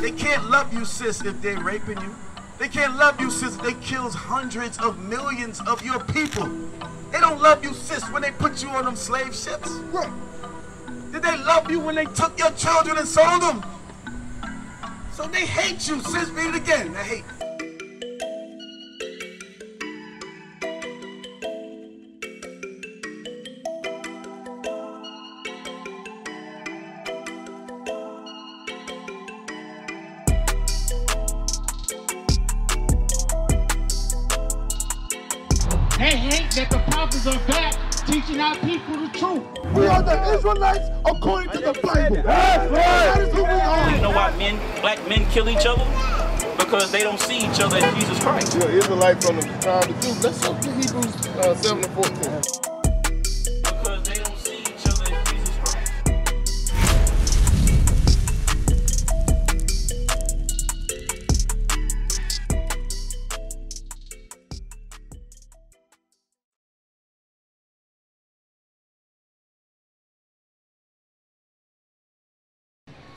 They can't love you, sis, if they're raping you. They can't love you, sis, if they kills hundreds of millions of your people. They don't love you, sis, when they put you on them slave ships. What? Did they love you when they took your children and sold them? So they hate you, sis. Read it again. They hate. They hate that the prophets are back teaching our people the truth. We are the Israelites according to the Bible. That's right. That is who we are. You know why black men kill each other? Because they don't see each other as Jesus Christ. You're Israelite from the time of the Jews. Let's look to Hebrews 7:14. Because they don't see each other as Jesus Christ.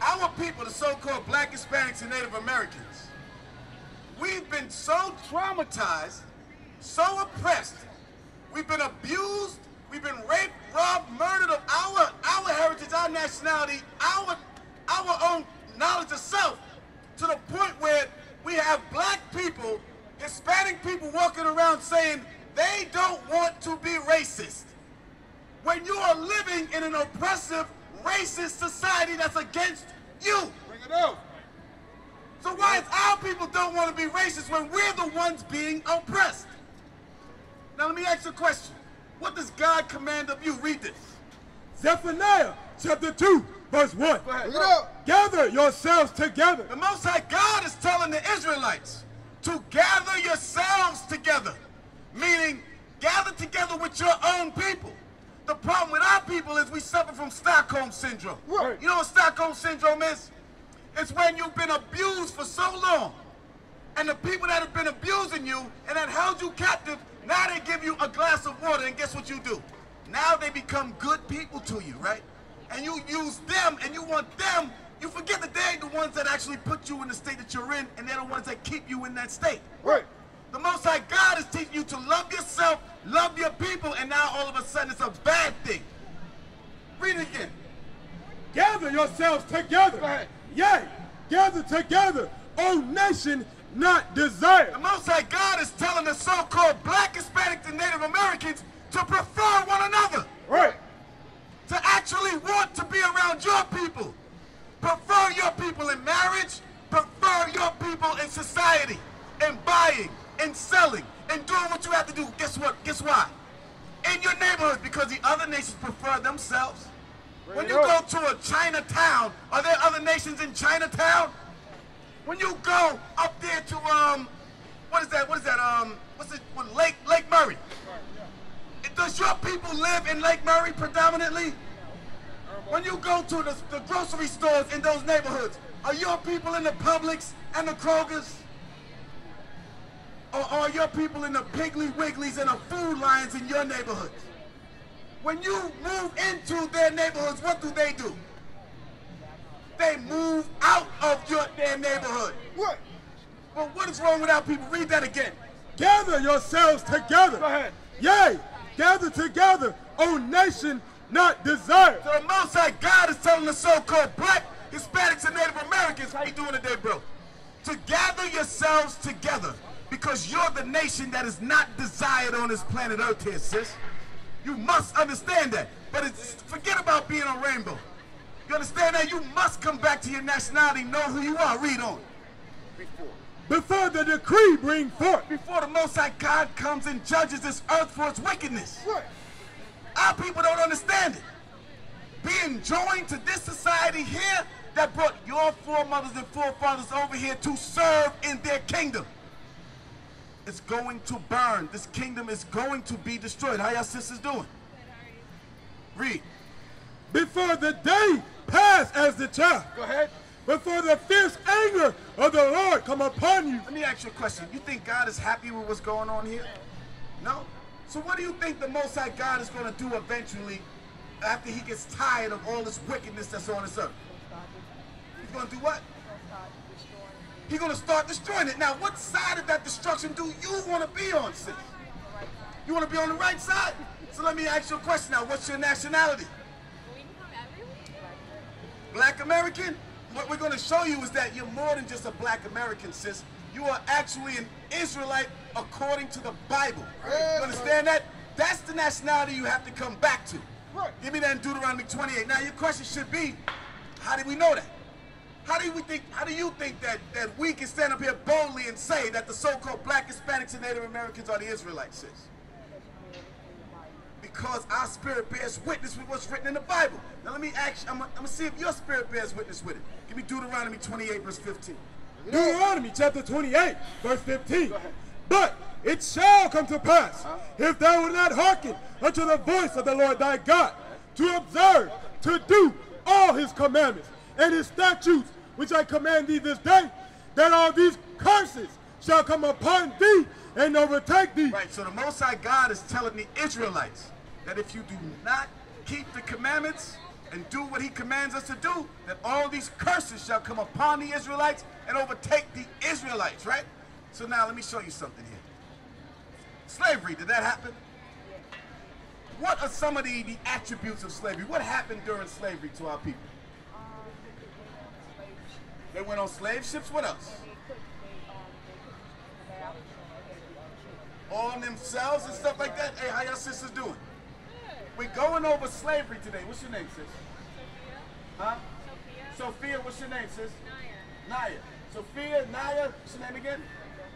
Our people, the so-called black Hispanics and Native Americans, we've been so traumatized, so oppressed, we've been abused, we've been raped, robbed, murdered of our heritage, our nationality, our own knowledge of self, to the point where we have black people, Hispanic people walking around saying they don't want to be racist. When you are living in an oppressive, racist society that's against you. Bring it up. So why is our people don't want to be racist when we're the ones being oppressed? Now let me ask you a question. What does God command of you? Read this. Zephaniah chapter 2 verse 1. Go ahead. Bring it up. Gather yourselves together. The Most High God is telling the Israelites to gather yourselves together, meaning gather together with your own people. The problem with our people is we suffer from Stockholm Syndrome. Right. You know what Stockholm Syndrome is? It's when you've been abused for so long, and the people that have been abusing you and that held you captive, now they give you a glass of water, and guess what you do? Now they become good people to you, right? And you use them, and you want them. You forget that they're the ones that actually put you in the state that you're in, and they're the ones that keep you in that state. Right. The Most High God is teaching you to love yourself, love your people, and now all of a sudden it's a bad thing. Read it again. Gather yourselves together. Go ahead. Yea, gather together, O nation not desired. The Most High God is telling the so-called black, Hispanic, and Native Americans to prefer one another. Right. To actually want to be around your people. Prefer your people in marriage. Prefer your people in society, in buying, and selling, and doing what you have to do. Guess what? Guess why? In your neighborhood, because the other nations prefer themselves. When you go to a Chinatown, are there other nations in Chinatown? When you go up there to Lake Murray? Does your people live in Lake Murray predominantly? When you go to the grocery stores in those neighborhoods, are your people in the Publix and the Kroger's? Or are your people in the Piggly Wigglies and the Food Lions in your neighborhood? When you move into their neighborhoods, what do? They move out of their neighborhood. What? Well, what is wrong with our people? Read that again. Gather yourselves together. Go ahead. Yea, gather together, O nation not desired. So the Most High God is telling the so-called black, Hispanics, and Native Americans, what are you doing today, bro? To gather yourselves together. Because you're the nation that is not desired on this planet Earth here, sis. You must understand that. But forget about being a rainbow. You understand that? You must come back to your nationality, know who you are. Read on. Before the decree bring forth. Before the Most High God comes and judges this earth for its wickedness. What? Our people don't understand it. Being joined to this society here that brought your foremothers and forefathers over here to serve in their kingdom. It's going to burn. This kingdom is going to be destroyed. How y'all sisters doing? Read. Before the day pass as the child. Go ahead. Before the fierce anger of the Lord come upon you. Let me ask you a question. You think God is happy with what's going on here? No? So what do you think the Most High God is going to do eventually after he gets tired of all this wickedness that's on this earth? He's going to do what? He's going to start destroying it. Now, what side of that destruction do you want to be on, sis? You want to be on the right side? So let me ask you a question now. What's your nationality? Black American? What we're going to show you is that you're more than just a Black American, sis. You are actually an Israelite according to the Bible. You understand that? That's the nationality you have to come back to. Give me that in Deuteronomy 28. Now, your question should be, how do we know that? How do you think that we can stand up here boldly and say that the so-called Black, Hispanics, and Native Americans are the Israelites, sis? Because our spirit bears witness with what's written in the Bible. Now let me ask you, I'm going to see if your spirit bears witness with it. Give me Deuteronomy 28, verse 15. Deuteronomy chapter 28, verse 15. But it shall come to pass, if thou wilt not hearken unto the voice of the Lord thy God, to observe, to do all his commandments and his statutes, which I command thee this day, that all these curses shall come upon thee and overtake thee. Right, so the Most High God is telling the Israelites that if you do not keep the commandments and do what he commands us to do, that all these curses shall come upon the Israelites and overtake the Israelites, right? So now let me show you something here. Slavery, did that happen? What are some of the attributes of slavery? What happened during slavery to our people? They went on slave ships, what else? On themselves and stuff like that. Hey, how y'all sisters doing? We're going over slavery today. What's your name, sis? Sophia. Huh? Sophia. Sophia, what's your name, sis? Naya. Naya. Sophia, Naya, what's your name again?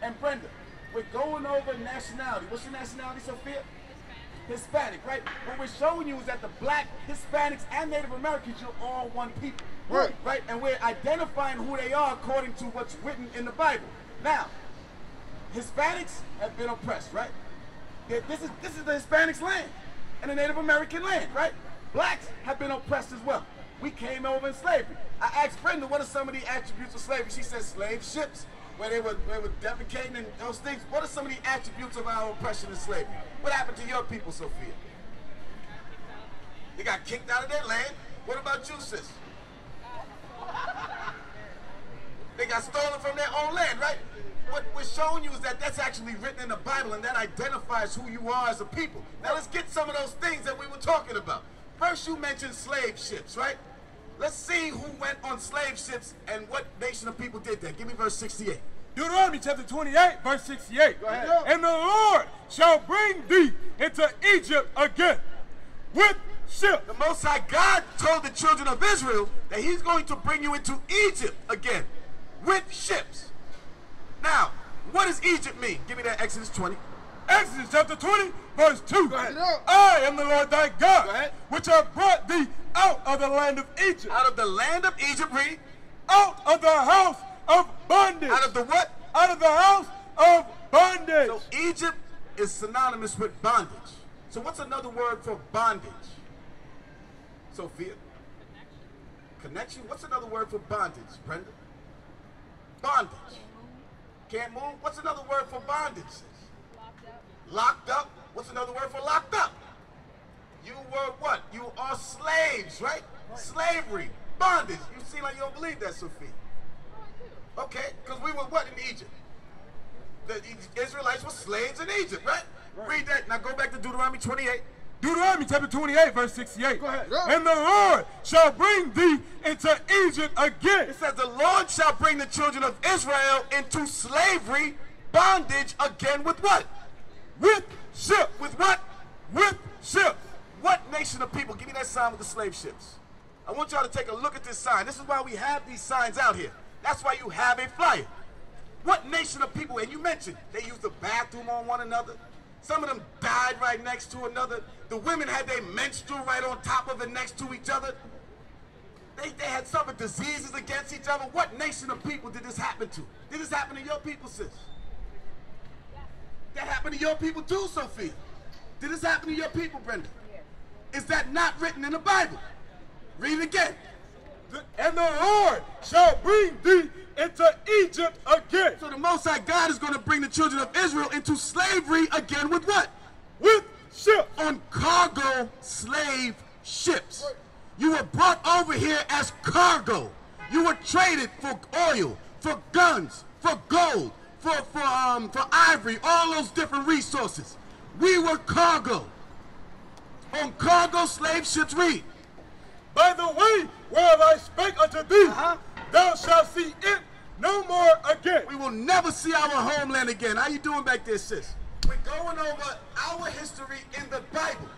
And Brenda. We're going over nationality. What's your nationality, Sophia? Hispanic, right? What we're showing you is that the Black, Hispanics, and Native Americans, you're all one people. Right. Right? And we're identifying who they are according to what's written in the Bible. Now, Hispanics have been oppressed, right? This is the Hispanics' land and the Native American land, right? Blacks have been oppressed as well. We came over in slavery. I asked Brenda, what are some of the attributes of slavery? She said slave ships, where they were defecating and those things. What are some of the attributes of our oppression and slavery? What happened to your people, Sophia? They got kicked out of their land. What about you, sis? They got stolen from their own land, right? What we're showing you is that that's actually written in the Bible, and that identifies who you are as a people. Now let's get some of those things that we were talking about. First, you mentioned slave ships, right? Let's see who went on slave ships and what nation of people did that. Give me verse 68. Deuteronomy chapter 28, verse 68. Go ahead. And the Lord shall bring thee into Egypt again with ship. The Most High God told the children of Israel that he's going to bring you into Egypt again with ships. Now, what does Egypt mean? Give me that Exodus 20. Exodus chapter 20, verse 2. I am the Lord thy God, which have brought thee out of the land of Egypt. Out of the land of Egypt, read. Out of the house of bondage. Out of the what? Out of the house of bondage. So Egypt is synonymous with bondage. So what's another word for bondage? Sophia? Connection. What's another word for bondage, Brenda? Bondage. Can't move. What's another word for bondage? Locked up. Locked up. What's another word for locked up? You were what? You are slaves, right? Slavery. Bondage. You seem like you don't believe that, Sophia. Okay, because we were what in Egypt? The Israelites were slaves in Egypt, right? Read that. Now go back to Deuteronomy 28. Deuteronomy chapter 28, verse 68. Go ahead. And the Lord shall bring thee into Egypt again. It says the Lord shall bring the children of Israel into slavery, bondage again with what? With ship. With what? With ship. What nation of people? Give me that sign with the slave ships. I want y'all to take a look at this sign. This is why we have these signs out here. That's why you have a flyer. What nation of people? And you mentioned they used the bathroom on one another. Some of them died right next to another. The women had their menstrual right on top of it next to each other. They had some diseases against each other. What nation of people did this happen to? Did this happen to your people, sis? Yeah. That happened to your people too, Sophia. Did this happen to your people, Brenda? Yeah. Is that not written in the Bible? Read it again. And the Lord shall bring thee into Egypt again. So the Most High God is going to bring the children of Israel into slavery again with what? With ship. On cargo slave ships. You were brought over here as cargo. You were traded for oil, for guns, for gold, for ivory, all those different resources. We were cargo on cargo slave ships. Read, by the way whereof I spake unto thee, thou shalt see it no more again. We will never see our homeland again. How you doing back there, sis? We're going over our history in the Bible.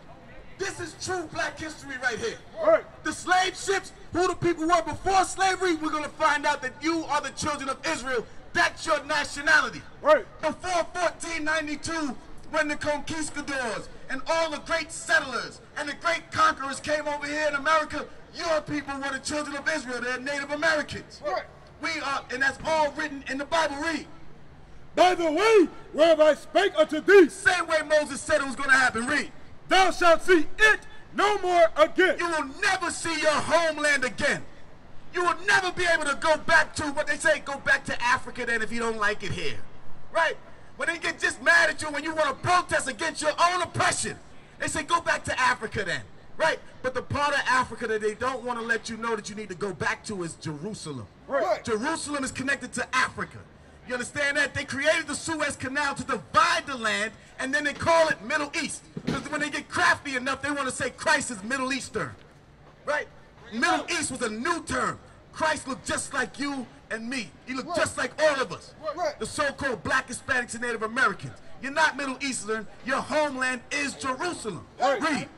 This is true black history right here. Right. The slave ships, who the people were before slavery, we're going to find out that you are the children of Israel. That's your nationality. Right. Before 1492, when the conquistadors and all the great settlers and the great conquerors came over here in America, your people were the children of Israel. They're Native Americans. Right. We are, and that's all written in the Bible. Read. By the way, whereof I spake unto thee. Same way Moses said it was going to happen. Read. Thou shalt see it no more again. You will never see your homeland again. You will never be able to go back to what they say, go back to Africa then if you don't like it here. Right? When they get just mad at you when you want to protest against your own oppression, they say go back to Africa then. Right? But the part of Africa that they don't want to let you know that you need to go back to is Jerusalem. Right. Jerusalem is connected to Africa. You understand that? They created the Suez Canal to divide the land, and then they call it Middle East. Because when they get crafty enough, they want to say Christ is Middle Eastern. Right? Middle East was a new term. Christ looked just like you and me. He looked just like all of us. The so-called black Hispanics and Native Americans. You're not Middle Eastern. Your homeland is Jerusalem. Read.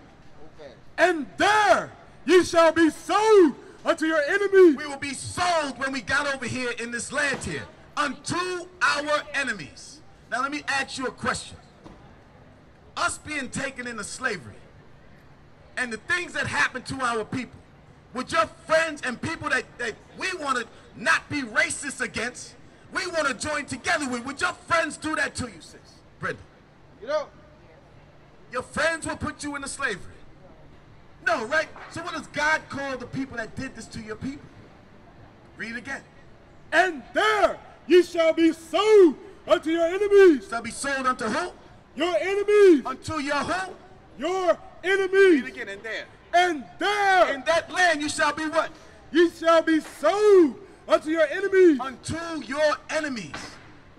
And there you shall be sold unto your enemies. We will be sold when we got over here in this land here. Unto our enemies. Now let me ask you a question. Us being taken into slavery and the things that happened to our people, would your friends and people that we want to not be racist against, we want to join together with, would your friends do that to you, sis? Brenda? You know, your friends will put you into slavery. No, right? So what does God call the people that did this to your people? Read again. And there you shall be sold unto your enemies. Shall be sold unto who? Your enemies. Unto your who? Your enemies. Read again. And there. And there. In that land you shall be what? You shall be sold unto your enemies. Unto your enemies.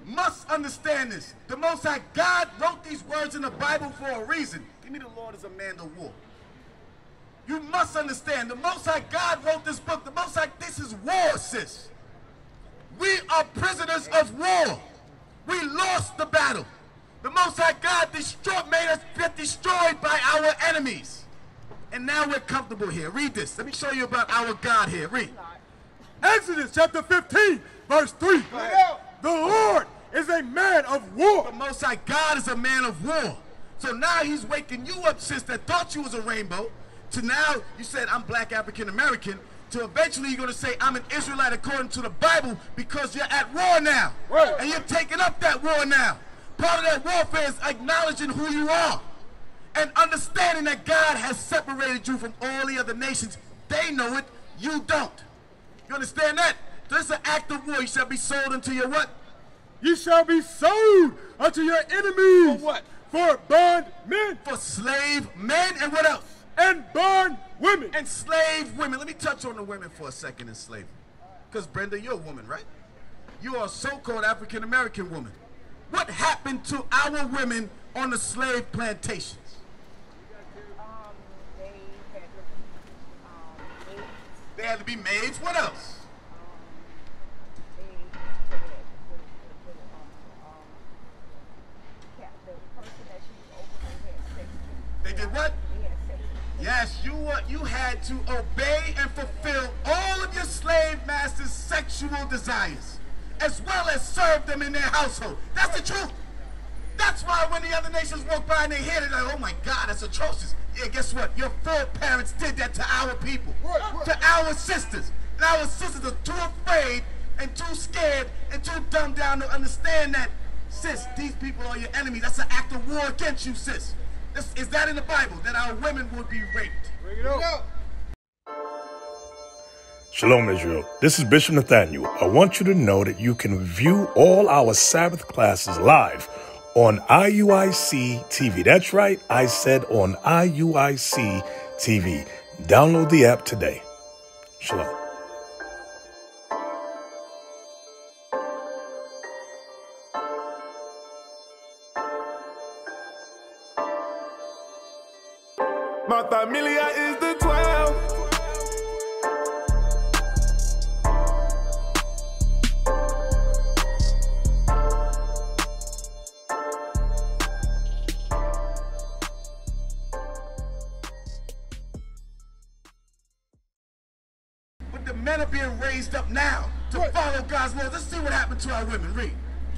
Must understand this. The Most High God wrote these words in the Bible for a reason. Give me the Lord is a man to war. You must understand. The Most High God wrote this book. The Most High, this is war, sis. We are prisoners of war. We lost the battle. The Most High God made us get destroyed by our enemies. And now we're comfortable here. Read this. Let me show you about our God here. Read. Exodus chapter 15, verse 3. The Lord is a man of war. The Most High God is a man of war. So now he's waking you up, sis, that thought you was a rainbow, to now you said, I'm black African American. To eventually you're going to say, I'm an Israelite according to the Bible, because you're at war now. Right. And you're taking up that war now. Part of that warfare is acknowledging who you are and understanding that God has separated you from all the other nations. They know it. You don't. You understand that? This is an act of war. You shall be sold unto your what? You shall be sold unto your enemies. For what? For bond men. For slave men. And what else? And bond women. And slave women. Let me touch on the women for a second in slavery. Because, Brenda, you're a woman, right? You are a so-called African-American woman. What happened to our women on the slave plantations? They had to be maids. What else? They did what? Yes, you had to obey and fulfill all of your slave master's sexual desires, as well as serve them in their household. That's the truth. That's why when the other nations walk by and they hear it, they're like, oh my God, that's atrocious. Yeah, guess what? Your foreparents did that to our people, to our sisters. And our sisters are too afraid and too scared and too dumbed down to understand that, sis, these people are your enemies. That's an act of war against you, sis. Is that in the Bible, that our women would be raped? Bring it up. Shalom, Israel. This is Bishop Nathaniel. I want you to know that you can view all our Sabbath classes live on IUIC TV. That's right. I said on IUIC TV. Download the app today. Shalom. My familia is the 12. Men are being raised up now to follow God's laws. Let's see what happened to our women. Read.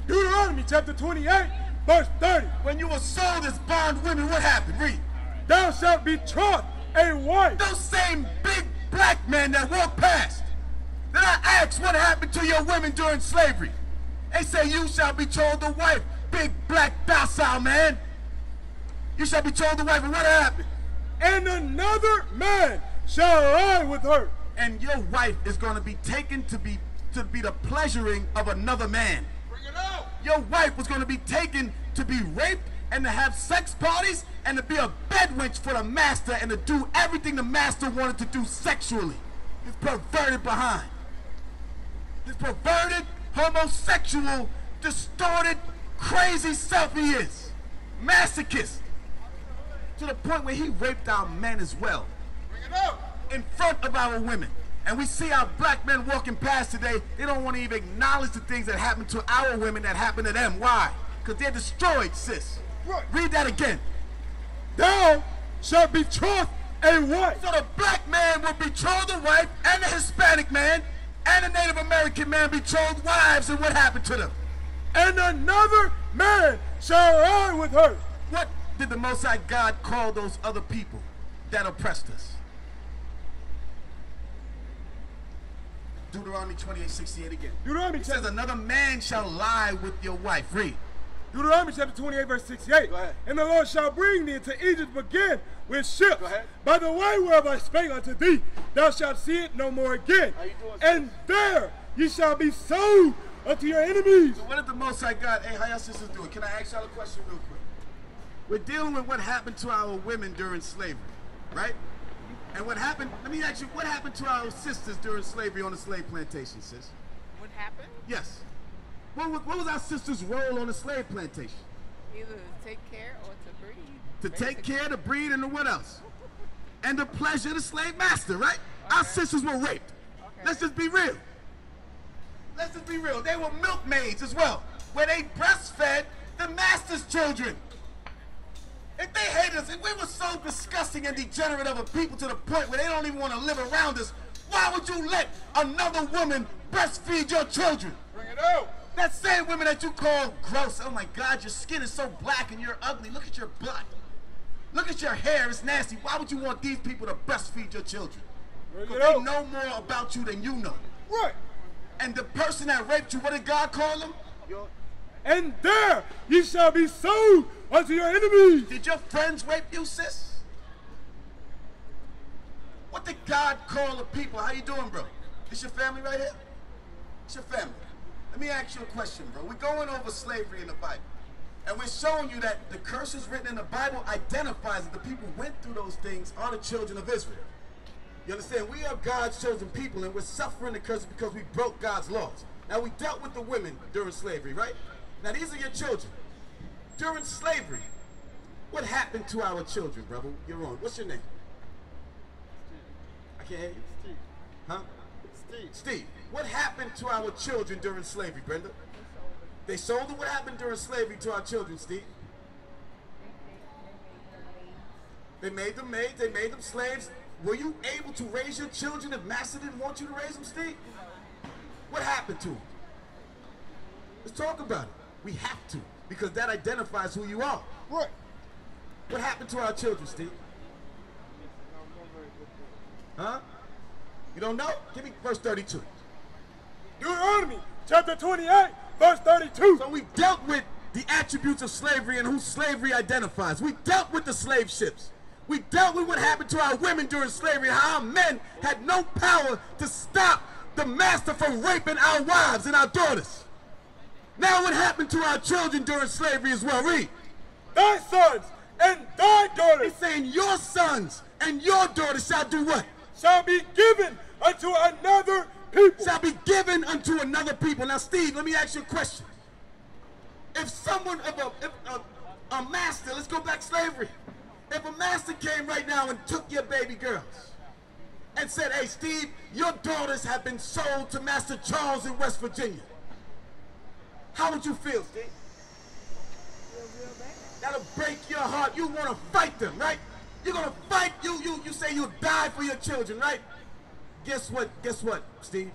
Deuteronomy chapter 28, verse 30. When you were sold as bond women, what happened? Read. Thou shalt be betrothed a wife. Those same big black men that walked past, then I asked what happened to your women during slavery. They say you shall be told the wife, big black docile man. You shall be told the wife, and what happened? And another man shall lie with her. And your wife is going to be taken to be the pleasuring of another man. Bring it out. Your wife was going to be taken to be raped and to have sex parties and to be a bedwitch for the master and to do everything the master wanted to do sexually. This perverted behind. This perverted, homosexual, distorted, crazy self he is. Masochist. To the point where he raped our men as well. Bring it out. In front of our women. And we see our black men walking past today. They don't want to even acknowledge the things that happened to our women that happened to them. Why? Because they're destroyed, sis. Right. Read that again. Thou shalt betroth a wife. So the black man will betroth a wife, and the Hispanic man and the Native American man betrothed wives, and what happened to them? And another man shall lie with her. What did the Most High God call those other people that oppressed us? Deuteronomy 28:68 again. Deuteronomy it says, another man shall lie with your wife. Read. Deuteronomy chapter 28, verse 68. Go ahead. And the Lord shall bring thee into Egypt again with ships. Go ahead. By the way whereof I spake unto thee, thou shalt see it no more again. How you doing, and there ye shall be sold unto your enemies. So what did the Most High God, hey, how y'all sisters doing? Can I ask y'all a question real quick? We're dealing with what happened to our women during slavery, right? And what happened, let me ask you, what happened to our sisters during slavery on the slave plantation, sis? What happened? Yes. What was our sisters' role on the slave plantation? Either to take care or to breed. To basically. Take care, to breed, and to what else? And to pleasure the slave master, right? Okay. Our sisters were raped. Okay. Let's just be real. Let's just be real. They were milkmaids as well, where they breastfed the master's children. If they hate us, if we were so disgusting and degenerate of a people to the point where they don't even want to live around us, why would you let another woman breastfeed your children? Bring it out. That same woman that you call gross. Oh my God, your skin is so black and you're ugly. Look at your butt. Look at your hair, it's nasty. Why would you want these people to breastfeed your children? Because they know more about you than you know. Right. And the person that raped you, what did God call them? And there you shall be sold unto your enemies. Did your friends rape you, sis? What did God call the people? How you doing, bro? This your family right here? It's your family. Let me ask you a question, bro. We're going over slavery in the Bible. And we're showing you that the curses written in the Bible identifies that the people went through those things are the children of Israel. You understand? We are God's chosen people and we're suffering the curses because we broke God's laws. Now, we dealt with the women during slavery, right? Now, these are your children. During slavery, what happened to our children, brother? You're on. What's your name? I can't hear you. Steve. Huh? Steve. Steve. What happened to our children during slavery, Brenda? They sold them. What happened during slavery to our children, Steve? They made them maids. They made them slaves. Were you able to raise your children if Master didn't want you to raise them, Steve? What happened to them? Let's talk about it. We have to, because that identifies who you are. Right. What happened to our children, Steve? Huh? You don't know? Give me verse 32. Deuteronomy chapter 28, verse 32. So we dealt with the attributes of slavery and who slavery identifies. We dealt with the slave ships. We dealt with what happened to our women during slavery, how our men had no power to stop the master from raping our wives and our daughters. Now what happened to our children during slavery as well? Read. Thy sons and thy daughters. He's saying your sons and your daughters shall do what? Shall be given unto another people. Shall be given unto another people. Now, Steve, let me ask you a question. If someone, if a master, let's go back to slavery. If a master came right now and took your baby girls and said, hey, Steve, your daughters have been sold to Master Charles in West Virginia, how would you feel, Steve? That'll break your heart. You want to fight them, right? You're going to fight. You say you'll die for your children, right? Guess what? Guess what, Steve?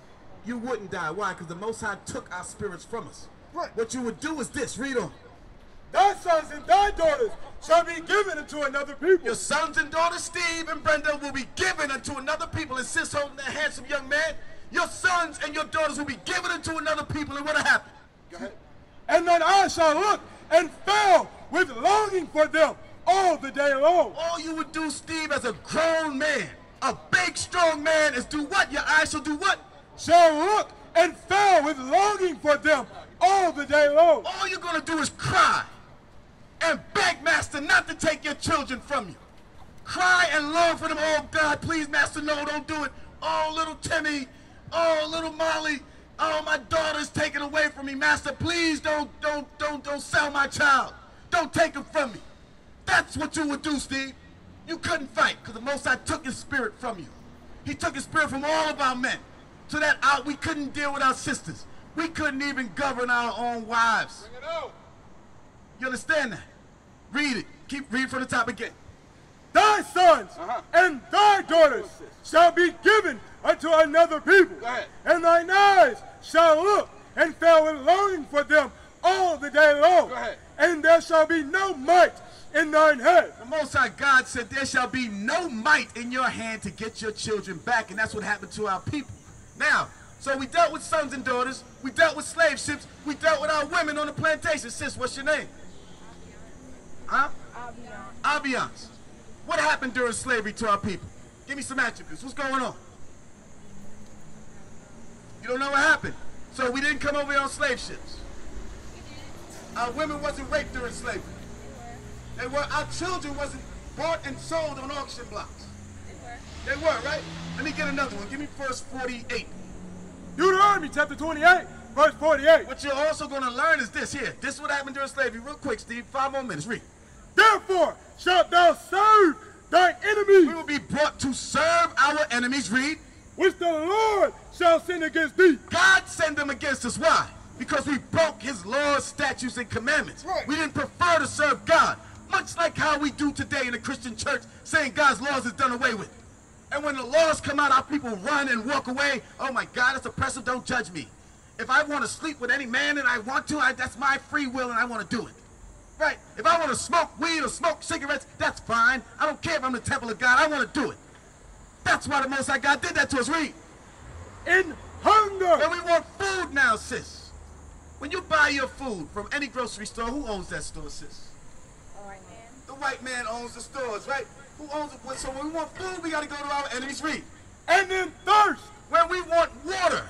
You wouldn't die. Why? Because the Most High took our spirits from us. Right. What you would do is this. Read on. Thy sons and thy daughters shall be given unto another people. Your sons and daughters, Steve and Brenda, will be given unto another people. And sis holding that handsome young man, your sons and your daughters will be given unto another people. And what'll happen? Go ahead. And thine eyes shall look and fail with longing for them all the day long. All you would do, Steve, as a grown man, a big, strong man, is do what? Your eyes shall do what? Shall look and fail with longing for them all the day long. All you're going to do is cry and beg Master not to take your children from you. Cry and long for them. Oh, God, please, Master, no, don't do it. Oh, little Timmy. Oh, little Molly. Oh, my daughter's taken away from me. Master, please don't sell my child. Don't take him from me. That's what you would do, Steve. You couldn't fight because the Most High took his spirit from you. He took his spirit from all of our men so that we couldn't deal with our sisters. We couldn't even govern our own wives. Bring it out. You understand that? Read it. Keep reading from the top again. Thy sons and thy daughters shall be given unto another people, and thine eyes shall look and fail with longing for them all the day long. And there shall be no might in thine hand. The Most High God said there shall be no might in your hand to get your children back, and that's what happened to our people. Now, so we dealt with sons and daughters, we dealt with slave ships, we dealt with our women on the plantation. Sis, what's your name? Huh? Aviance. What happened during slavery to our people? Give me some attributes. What's going on? You don't know what happened. So we didn't come over here on slave ships. Our women wasn't raped during slavery. They were. Our children wasn't bought and sold on auction blocks. They were. They were, right? Let me get another one. Give me verse 48. Deuteronomy chapter 28, verse 48. What you're also going to learn is this here. This is what happened during slavery. Real quick, Steve. 5 more minutes. Read. Therefore shalt thou serve thy enemies. We will be brought to serve our enemies. Read. Which the Lord shall send against thee. God sent them against us. Why? Because we broke his laws, statutes, and commandments. Right. We didn't prefer to serve God, much like how we do today in the Christian church, saying God's laws is done away with. And when the laws come out, our people run and walk away. Oh my God, it's oppressive, don't judge me. If I want to sleep with any man and I want to, that's my free will and I want to do it. Right? If I want to smoke weed or smoke cigarettes, that's fine. I don't care if I'm the temple of God, I want to do it. That's why the Most High God did that to us. Read. In hunger. And we want food now, sis. When you buy your food from any grocery store, who owns that store, sis? The white man. The white man owns the stores, right? Who owns it? So when we want food, we got to go to our enemies. Read. And then thirst. When we want water,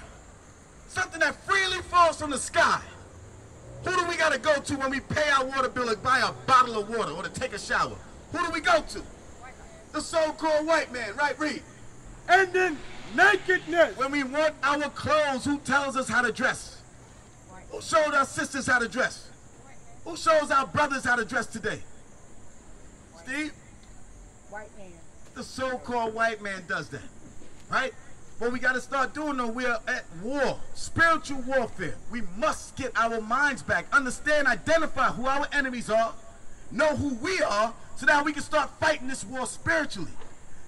something that freely falls from the sky, who do we got to go to when we pay our water bill and buy a bottle of water or to take a shower? Who do we go to? The so-called white man, right? Read. And then nakedness. When we want our clothes, who tells us how to dress? Who showed our sisters how to dress? Who shows our brothers how to dress today? Steve? White man. The so-called white man does that, right? What we got to start doing, though, we are at war, spiritual warfare. We must get our minds back, understand, identify who our enemies are, know who we are, so now we can start fighting this war spiritually.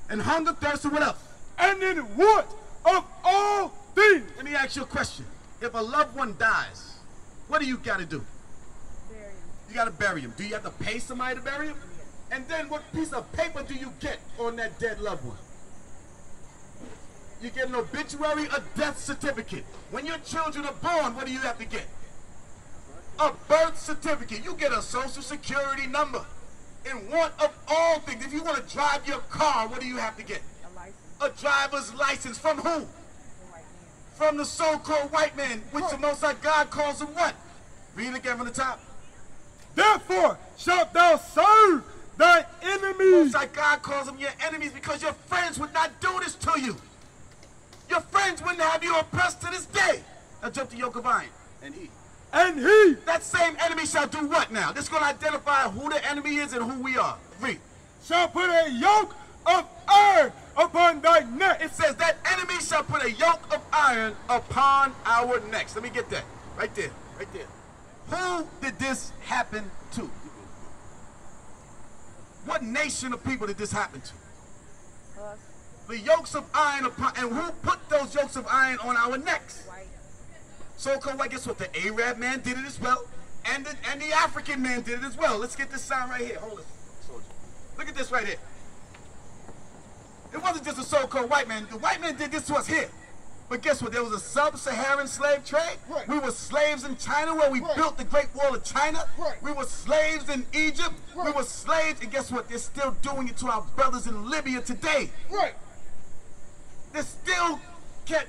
And hunger, thirst, and what else? And in want of all things. Let me ask you a question. If a loved one dies, what do you got to do? Bury him. You got to bury him. Do you have to pay somebody to bury him? Yeah. And then what piece of paper do you get on that dead loved one? You get an obituary, a death certificate. When your children are born, what do you have to get? A birth certificate. You get a social security number. In want of all things, if you want to drive your car, what do you have to get? A license. A driver's license. From who? From the so-called white man, which the Most High God calls him what? Read again from the top. Therefore shalt thou serve thy enemies. Most High God calls them your enemies because your friends would not do this to you. Your friends wouldn't have you oppressed to this day. Now jump to yoke of iron. And he. And he. That same enemy shall do what now? This is going to identify who the enemy is and who we are. Read. shall put a yoke of iron upon thy neck. It says that enemy shall put a yoke of iron upon our necks. Let me get that. Right there. Right there. Who did this happen to? What nation of people did this happen to? Us. The yokes of iron upon, and who put those yokes of iron on our necks? White. So, guess what? The Arab man did it as well, and the African man did it as well. Let's get this sign right here. Hold it, soldier. Look at this right here. It wasn't just a so-called white man. The white man did this to us here. But guess what? There was a sub-Saharan slave trade. Right. We were slaves in China where we built the Great Wall of China. Right. We were slaves in Egypt. Right. We were slaves. And guess what? They're still doing it to our brothers in Libya today. Right. They're still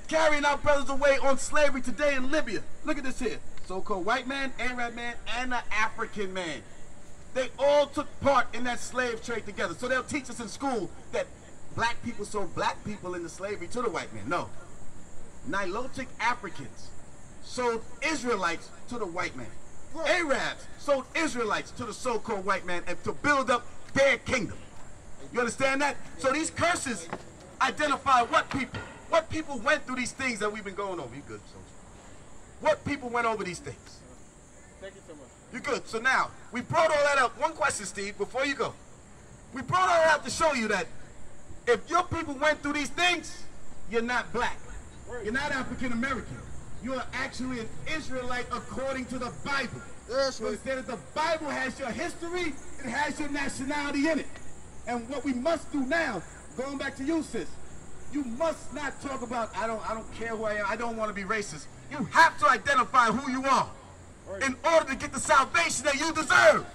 carrying our brothers away on slavery today in Libya. Look at this here. So-called white man, Arab man, and an African man. They all took part in that slave trade together. So they'll teach us in school that black people sold black people into slavery to the white man. No. Nilotic Africans sold Israelites to the white man. Right. Arabs sold Israelites to the so-called white man and to build up their kingdom. You understand that? So these curses identify what people. What people went through these things that we've been going over. You good, soldier? What people went over these things? Thank you so much. You good. So now, we brought all that up. One question, Steve, before you go. We brought all that up to show you that if your people went through these things, you're not black. You're not African American. You are actually an Israelite according to the Bible. Yes, so instead of the Bible has your history, it has your nationality in it. And what we must do now, going back to you, sis, you must not talk about I don't care who I am, I don't want to be racist. You have to identify who you are in order to get the salvation that you deserve.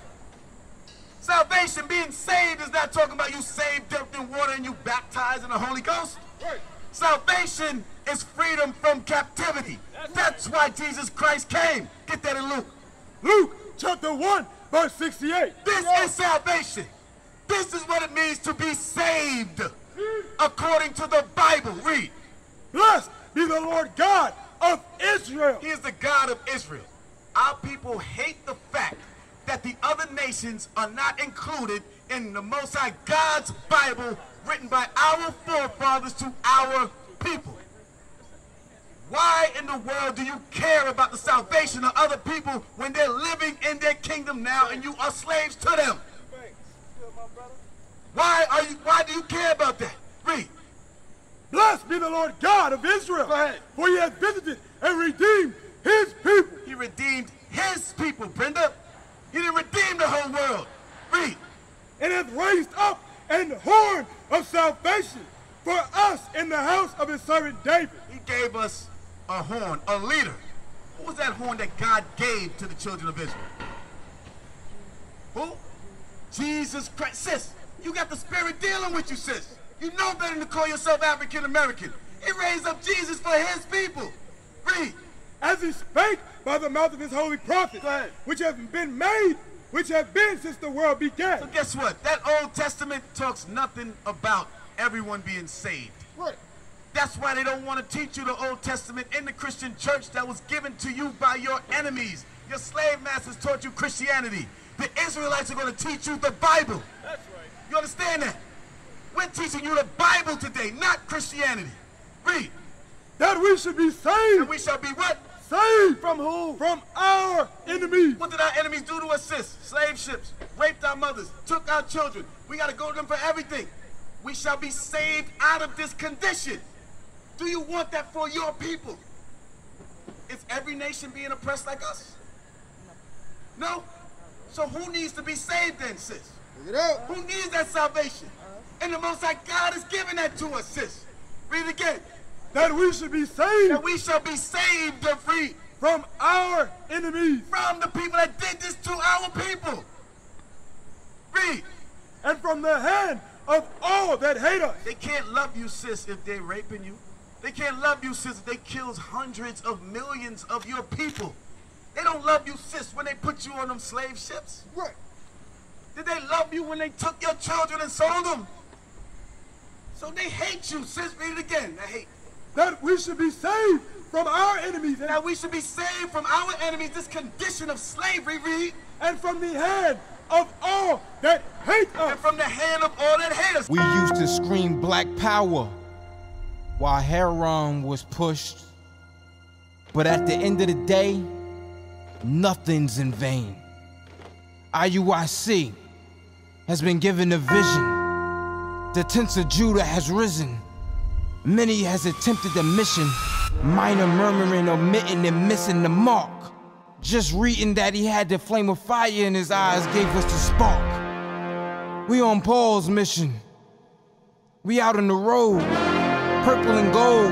Salvation, being saved, is not talking about you saved, dipped in water, and you baptized in the Holy Ghost. Right. Salvation is freedom from captivity. That's why Jesus Christ came. Get that in Luke. Luke chapter 1, verse 68. This is salvation. This is what it means to be saved according to the Bible. Read. Blessed be the Lord God of Israel. He is the God of Israel. Our people hate the fact that the other nations are not included in the Most High God's Bible, written by our forefathers to our people. Why in the world do you care about the salvation of other people when they're living in their kingdom now and you are slaves to them? Why do you care about that? Read. Blessed be the Lord God of Israel, for he has visited and redeemed his people. He redeemed his people, Brenda. He didn't redeem the whole world. Read. And has raised up an horn of salvation for us in the house of his servant David. He gave us a horn, a leader. What was that horn that God gave to the children of Israel? Who? Jesus Christ. Sis, you got the Spirit dealing with you, sis. You know better than to call yourself African American. He raised up Jesus for his people. Read. As he spake by the mouth of his holy prophets, which have been made, which have been since the world began. So guess what? That Old Testament talks nothing about everyone being saved. Right. That's why they don't want to teach you the Old Testament in the Christian church that was given to you by your enemies. Your slave masters taught you Christianity. The Israelites are going to teach you the Bible. That's right. You understand that? We're teaching you the Bible today, not Christianity. Read. That we should be saved. And we shall be what? Saved. From who? From our enemies. What did our enemies do to us, sis? Slave ships, raped our mothers, took our children. We got to go to them for everything. We shall be saved out of this condition. Do you want that for your people? Is every nation being oppressed like us? No? So who needs to be saved then, sis? Who needs that salvation? And the Most High God is giving that to us, sis. Read it again. That we should be saved. That we shall be saved, and free from our enemies. From the people that did this to our people. Read. And from the hand of all that hate us. They can't love you, sis, if they're raping you. They can't love you, sis, if they kill hundreds of millions of your people. They don't love you, sis, when they put you on them slave ships. Right. Did they love you when they took your children and sold them? So they hate you, sis. Read it again. That we should be saved from our enemies, and that we should be saved from our enemies, this condition of slavery, read, and from the hand of all that hate us. And from the hand of all that hate us. We used to scream black power while Heron was pushed, but at the end of the day, nothing's in vain. IUIC has been given a vision. The tents of Judah has risen. Many has attempted the mission, minor murmuring, omitting, and missing the mark. Just reading that he had the flame of fire in his eyes gave us the spark. We on Paul's mission. We out on the road, purple and gold.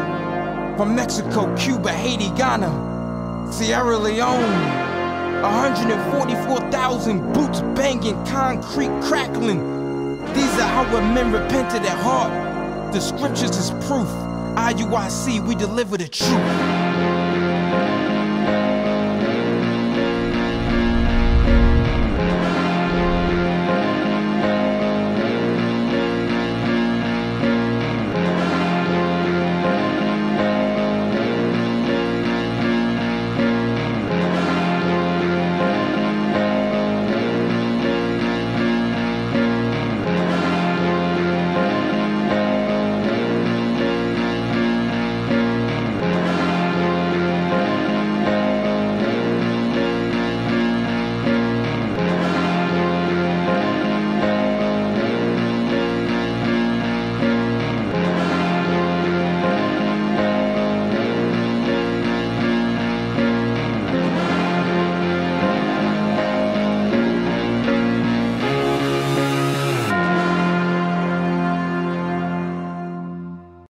From Mexico, Cuba, Haiti, Ghana, Sierra Leone. 144,000 boots banging, concrete crackling. These are our men repented at heart. The scriptures is proof. IUIC, we deliver the truth.